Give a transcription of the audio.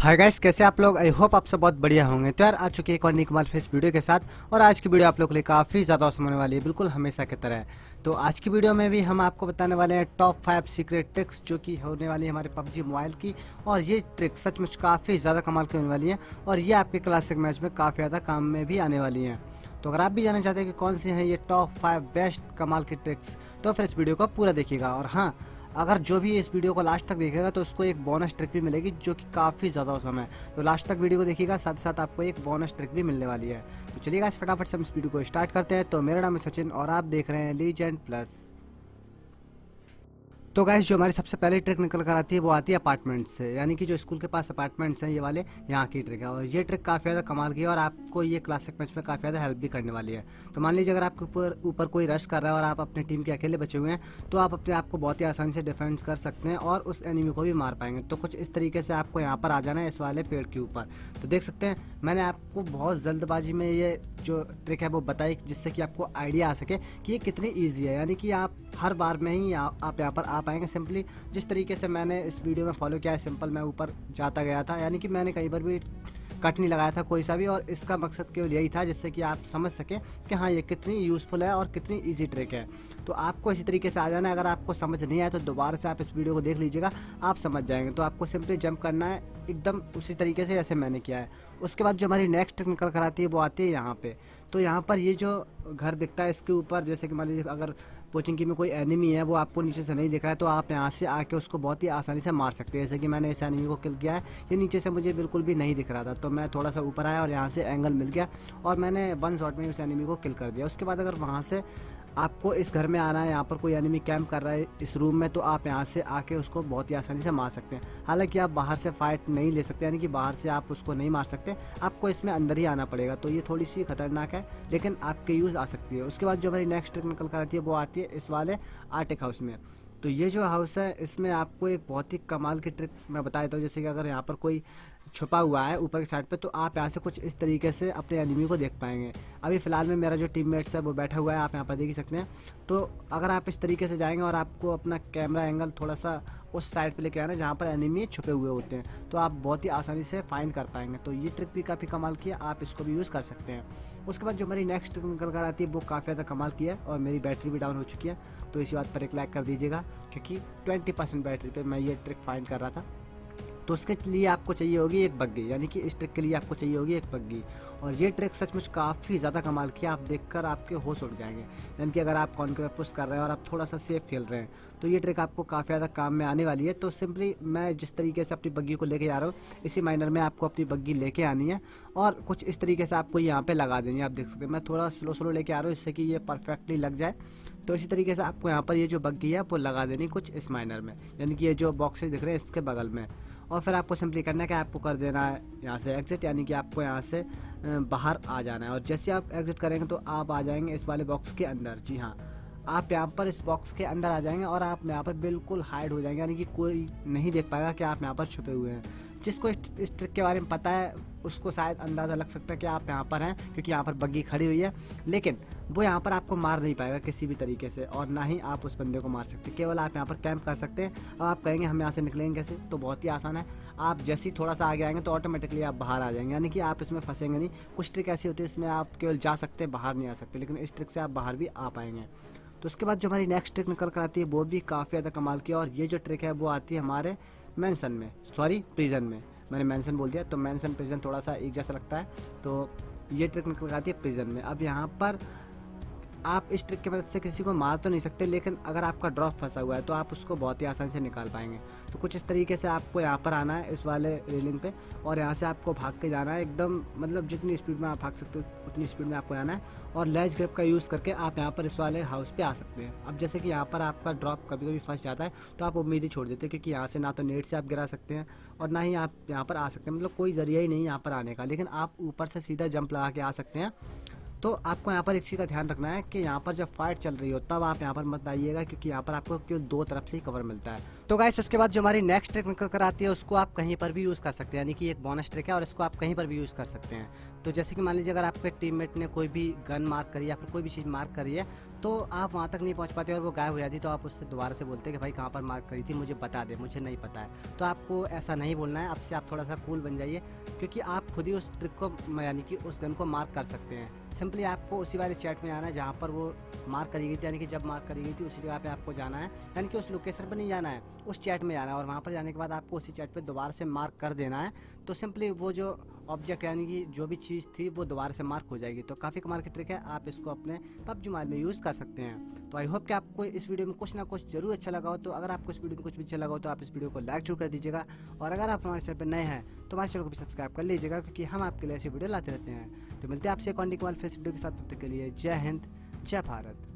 Hi guys, कैसे आप लोग? आई होप आप सब बहुत बढ़िया होंगे। तो यार आ चुके एक और नई कमाल फेस वीडियो के साथ, और आज की वीडियो आप लोग के लिए काफ़ी ज़्यादा औसम होने वाली है, बिल्कुल हमेशा की तरह। तो आज की वीडियो में भी हम आपको बताने वाले हैं टॉप 5 सीक्रेट ट्रिक्स जो कि होने वाली है हमारे PUBG मोबाइल की, और ये ट्रिक्स सच में काफ़ी ज़्यादा कमाल की होने वाली है, और ये आपके क्लासिक मैच में काफ़ी ज़्यादा काम में भी आने वाली हैं। तो अगर आप भी जानना चाहते हैं कि कौन सी हैं ये टॉप 5 बेस्ट कमाल की ट्रिक्स, तो फिर इस वीडियो को पूरा देखिएगा। और हाँ, अगर जो भी इस वीडियो को लास्ट तक देखेगा तो उसको एक बोनस ट्रिक भी मिलेगी जो कि काफ़ी ज़्यादा औसम है। तो लास्ट तक वीडियो को देखिएगा, साथ साथ आपको एक बोनस ट्रिक भी मिलने वाली है। तो चलिएगा इस फटाफट से हम इस वीडियो को स्टार्ट करते हैं। तो मेरा नाम है सचिन और आप देख रहे हैं लीजेंड प्लस। तो गाइस, जो हमारी सबसे पहली ट्रिक निकल कर आती है वो आती है अपार्टमेंट से, यानी कि जो स्कूल के पास अपार्टमेंट्स हैं ये वाले, यहाँ की ट्रिक है। और ये ट्रिक काफ़ी ज़्यादा कमाल की है और आपको ये क्लासिक मैच में काफ़ी ज़्यादा हेल्प भी करने वाली है। तो मान लीजिए अगर आपके ऊपर कोई रश कर रहा है और आप अपनी टीम के अकेले बचे हुए हैं, तो आप अपने आप को बहुत ही आसानी से डिफेंस कर सकते हैं और उस एनिमी को भी मार पाएंगे। तो कुछ इस तरीके से आपको यहाँ पर आ जाना है, इस वाले पेड़ के ऊपर। तो देख सकते हैं मैंने आपको बहुत जल्दबाजी में ये जो ट्रिक है वो बताई, जिससे कि आपको आइडिया आ सके कि ये कितनी ईजी है, यानी कि आप हर बार में ही आप यहाँ पर आ पाएंगे। सिंपली जिस तरीके से मैंने इस वीडियो में फॉलो किया है, सिंपल मैं ऊपर जाता गया था, यानी कि मैंने कई बार भी कट नहीं लगाया था कोई सा भी, और इसका मकसद केवल यही था जिससे कि आप समझ सकें कि हाँ ये कितनी यूज़फुल है और कितनी इजी ट्रिक है। तो आपको इसी तरीके से आ जाना है। अगर आपको समझ नहीं आया तो दोबारा से आप इस वीडियो को देख लीजिएगा, आप समझ जाएंगे। तो आपको सिंपली जंप करना है एकदम उसी तरीके से जैसे मैंने किया है। उसके बाद जो हमारी नेक्स्ट ट्रिक निकल कर आती है वो आती है यहाँ पर। तो यहाँ पर ये जो घर दिखता है इसके ऊपर, जैसे कि मान लीजिए अगर पोचिंग की में कोई एनिमी है, वो आपको नीचे से नहीं दिख रहा है, तो आप यहाँ से आके उसको बहुत ही आसानी से मार सकते हैं। जैसे कि मैंने इस एनिमी को किल किया है, ये नीचे से मुझे बिल्कुल भी नहीं दिख रहा था, तो मैं थोड़ा सा ऊपर आया और यहाँ से एंगल मिल गया और मैंने वन शॉट में उस एनिमी को किल कर दिया। उसके बाद अगर वहाँ से आपको इस घर में आना है, यहाँ पर कोई एनिमी कैंप कर रहा है इस रूम में, तो आप यहाँ से आके उसको बहुत ही आसानी से मार सकते हैं। हालांकि आप बाहर से फाइट नहीं ले सकते, यानी कि बाहर से आप उसको नहीं मार सकते, आपको इसमें अंदर ही आना पड़ेगा। तो ये थोड़ी सी खतरनाक है लेकिन आपके यूज़ आ सकती है। उसके बाद जो हमारी नेक्स्ट ट्रिक निकल कर आती है वो आती है इस वाले आर्टिक हाउस में। तो ये जो हाउस है इसमें आपको एक बहुत ही कमाल की ट्रिक मैं बता देता हूँ। जैसे कि अगर यहाँ पर कोई छुपा हुआ है ऊपर की साइड पे, तो आप यहाँ से कुछ इस तरीके से अपने एनिमी को देख पाएंगे। अभी फ़िलहाल में मेरा जो टीममेट्स है वो बैठा हुआ है, आप यहाँ पर देख ही सकते हैं। तो अगर आप इस तरीके से जाएंगे और आपको अपना कैमरा एंगल थोड़ा सा उस साइड पे लेके आना जहाँ पर एनिमी छुपे हुए होते हैं, तो आप बहुत ही आसानी से फाइंड कर पाएंगे। तो ये ट्रिक भी काफ़ी कमाल की है, आप इसको भी यूज़ कर सकते हैं। उसके बाद जो हमारी नेक्स्ट ट्रिक निकल कर आती है वो काफ़ी ज़्यादा कमाल की है, और मेरी बैटरी भी डाउन हो चुकी है, तो इसी बात पर एक लाइक कर दीजिएगा, क्योंकि 20% बैटरी पर मैं ये ट्रिक फाइंड कर रहा था। तो उसके लिए आपको चाहिए होगी एक बग्गी, यानी कि इस ट्रिक के लिए आपको चाहिए होगी एक बग्गी। और ये ट्रिक सचमुच काफ़ी ज़्यादा कमाल की है, आप देखकर आपके होश उड़ जाएंगे। यानी कि अगर आप कॉन्कर पुश कर रहे हैं और आप थोड़ा सा सेफ खेल रहे हैं, तो ये ट्रिक आपको काफ़ी ज़्यादा काम में आने वाली है। तो सिंपली मैं जिस तरीके से अपनी बग्गी को लेके जा रहा हूँ, इसी माइनर में आपको अपनी बग्गी लेके आनी है और कुछ इस तरीके से आपको यहाँ पर लगा देनी है। आप देख सकते हैं मैं थोड़ा स्लो लेके आ रहा हूँ, इससे कि ये परफेक्टली लग जाए। तो इसी तरीके से आपको यहाँ पर ये जो बग्गी है वो लगा देनी कुछ इस माइनर में, यानी कि ये जो बॉक्सेस दिख रहे हैं इसके बगल में। और फिर आपको सिंपली करना है कि आपको कर देना है यहाँ से एग्ज़िट, यानी कि आपको यहाँ से बाहर आ जाना है। और जैसे आप एग्ज़िट करेंगे तो आप आ जाएंगे इस वाले बॉक्स के अंदर। जी हाँ, आप यहाँ पर इस बॉक्स के अंदर आ जाएंगे और आप यहाँ पर बिल्कुल हाइड हो जाएंगे, यानी कि कोई नहीं देख पाएगा कि आप यहाँ पर छुपे हुए हैं। जिसको इस ट्रिक के बारे में पता है उसको शायद अंदाज़ा लग सकता है कि आप यहाँ पर हैं, क्योंकि यहाँ पर बग्गी खड़ी हुई है, लेकिन वो यहाँ पर आपको मार नहीं पाएगा किसी भी तरीके से, और ना ही आप उस बंदे को मार सकते, केवल आप यहाँ पर कैंप कर सकते हैं। अब आप कहेंगे हम यहाँ से निकलेंगे कैसे, तो बहुत ही आसान है। आप जैसे ही थोड़ा सा आगे आएंगे तो ऑटोमेटिकली आप बाहर आ जाएंगे, यानी कि आप इसमें फंसेंगे नहीं। कुछ ट्रिक ऐसी होती है इसमें आप केवल जा सकते हैं, बाहर नहीं आ सकते, लेकिन इस ट्रिक से आप बाहर भी आ पाएंगे। तो उसके बाद जो हमारी नेक्स्ट ट्रिक निकल कर आती है वो भी काफ़ी ज़्यादा कमाल की, और ये जो ट्रिक है वो आती है हमारे मेंशन में, सॉरी प्रिजन में। मैंने मेंशन बोल दिया, तो मेंशन प्रिजन थोड़ा सा एक जैसा लगता है। तो ये ट्रिक निकल आती है प्रिजन में। अब यहाँ पर आप इस ट्रिक की मदद से किसी को मार तो नहीं सकते, लेकिन अगर आपका ड्रॉप फंसा हुआ है तो आप उसको बहुत ही आसानी से निकाल पाएंगे। तो कुछ इस तरीके से आपको यहाँ पर आना है इस वाले रेलिंग पे, और यहाँ से आपको भाग के जाना है एकदम, मतलब जितनी स्पीड में आप भाग सकते हो उतनी स्पीड में आपको आना है। और लेज ग्रिप का यूज़ करके आप यहाँ पर इस वाले हाउस पे आ सकते हैं। अब जैसे कि यहाँ पर आपका ड्रॉप कभी कभी फंस जाता है, तो आप उम्मीद ही छोड़ देते हो, क्योंकि यहाँ से ना तो नेट से आप गिरा सकते हैं और ना ही आप यहाँ पर आ सकते हैं, मतलब कोई ज़रिया ही नहीं यहाँ पर आने का। लेकिन आप ऊपर से सीधा जंप लगा के आ सकते हैं। तो आपको यहाँ पर एक चीज़ का ध्यान रखना है कि यहाँ पर जब फाइट चल रही हो तब आप यहाँ पर मत आइएगा, क्योंकि यहाँ पर आपको केवल दो तरफ से ही कवर मिलता है। तो गाइस, उसके बाद जो हमारी नेक्स्ट ट्रिक निकल कर आती है उसको आप कहीं पर भी यूज़ कर सकते हैं, यानी कि एक बोनस ट्रिक है और इसको आप कहीं पर भी यूज़ कर सकते हैं। तो जैसे कि मान लीजिए अगर आपके टीममेट ने कोई भी गन मार्क करी है या फिर कोई भी चीज़ मार्क करी है, तो आप वहाँ तक नहीं पहुँच पाते और वो गायब हो जाती है, तो आप उससे दोबारा से बोलते हैं कि भाई कहाँ पर मार्क करी थी मुझे बता दे, मुझे नहीं पता है। तो आपको ऐसा नहीं बोलना है, आपसे आप थोड़ा सा कूल बन जाइए, क्योंकि आप खुद ही उस ट्रिक को यानी कि उस गन को मार्क कर सकते हैं। सिंपली आपको उसी वाले चैट में आना है जहाँ पर वो मार्क करी गई थी, यानी कि जब मार्क करी गई थी उसी जगह पे आपको जाना है, यानी कि उस लोकेशन पे नहीं जाना है, उस चैट में जाना है। और वहाँ पर जाने के बाद आपको उसी चैट पे दोबारा से मार्क कर देना है, तो सिंपली वो जो ऑब्जेक्ट यानी कि जो भी चीज़ थी वो दोबारा से मार्क हो जाएगी। तो काफ़ी कमाल की ट्रिक है, आप इसको अपने PUBG मोबाइल में यूज़ कर सकते हैं। तो आई होप कि आपको इस वीडियो में कुछ ना कुछ जरूर अच्छा लगा हो। तो अगर आपको इस वीडियो में कुछ भी अच्छा लगा हो तो आप इस वीडियो को लाइक जरूर कर दीजिएगा, और अगर आप हमारे चैनल पर नए हैं तो हमारे चैनल को भी सब्सक्राइब कर लीजिएगा, क्योंकि हम आपके लिए ऐसी वीडियो लाते रहते हैं। तो मिलते हैं आपसे कॉन्टिक वाले फेस वीडियो के साथ, तब तक के लिए जय हिंद, जय भारत।